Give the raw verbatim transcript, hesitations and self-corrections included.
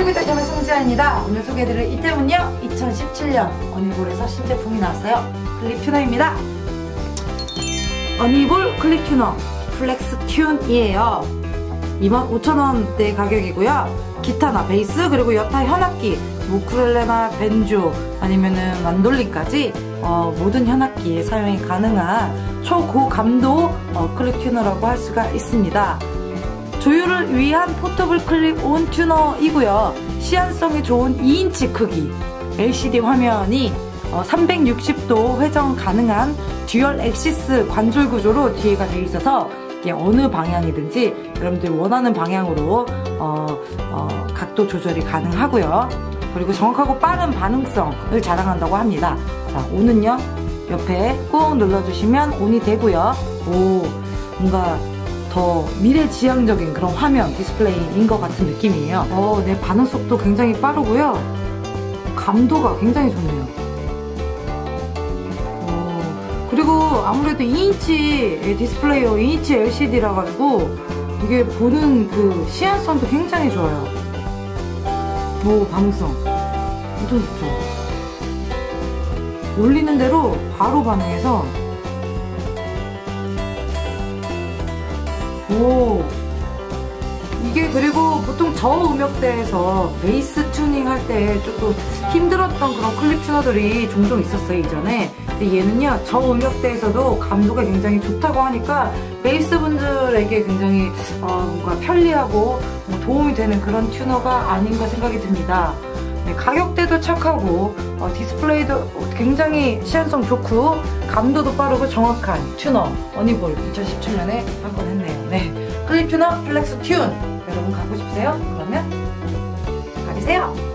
쇼미더쇼미 송지아입니다. 오늘 소개해드릴 이템은요, 이천십칠 년 어니볼에서 신제품이 나왔어요. 클립튜너입니다. 어니볼 클립튜너 플렉스튠이에요. 이만 오천 원대 가격이고요. 기타나 베이스, 그리고 여타 현악기, 우쿨렐레나 벤조, 아니면은 만돌린까지 어, 모든 현악기에 사용이 가능한 초고감도 어, 클립튜너라고 할 수가 있습니다. 조율을 위한 포터블 클립 온 튜너이고요. 시한성이 좋은 이 인치 크기, 엘시디 화면이 삼백육십 도 회전 가능한 듀얼 액시스 관절 구조로 뒤에가 되어 있어서 어느 방향이든지 여러분들이 원하는 방향으로 어, 어, 각도 조절이 가능하고요. 그리고 정확하고 빠른 반응성을 자랑한다고 합니다. 자, 온은요, 옆에 꾹 눌러주시면 온이 되고요. 오, 뭔가 더 미래지향적인 그런 화면 디스플레이인 것 같은 느낌이에요. 어, 네, 반응 속도 굉장히 빠르고요. 감도가 굉장히 좋네요. 어, 그리고 아무래도 이 인치 디스플레이어, 이 인치 엘시디라 가지고 이게 보는 그 시야성도 굉장히 좋아요. 오, 반응성 엄청 좋죠. 올리는 대로 바로 반응해서 오, 이게 그리고 보통 저음역대에서 베이스 튜닝 할 때 조금 힘들었던 그런 클립 튜너들이 종종 있었어요, 이전에. 근데 얘는요, 저음역대에서도 감도가 굉장히 좋다고 하니까 베이스 분들에게 굉장히 어, 뭔가 편리하고 도움이 되는 그런 튜너가 아닌가 생각이 듭니다. 네, 가격대도 착하고 어, 디스플레이도 굉장히 시한성 좋고 감도도 빠르고 정확한 튜너 어니볼 이천십칠 년에 한 건 했네요. 네, 클립튜너 플렉스튠 여러분 갖고 싶으세요? 그러면 가지세요.